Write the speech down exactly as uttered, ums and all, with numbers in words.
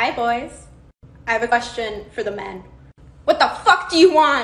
Hi boys, I have a question for the men. What the fuck do you want?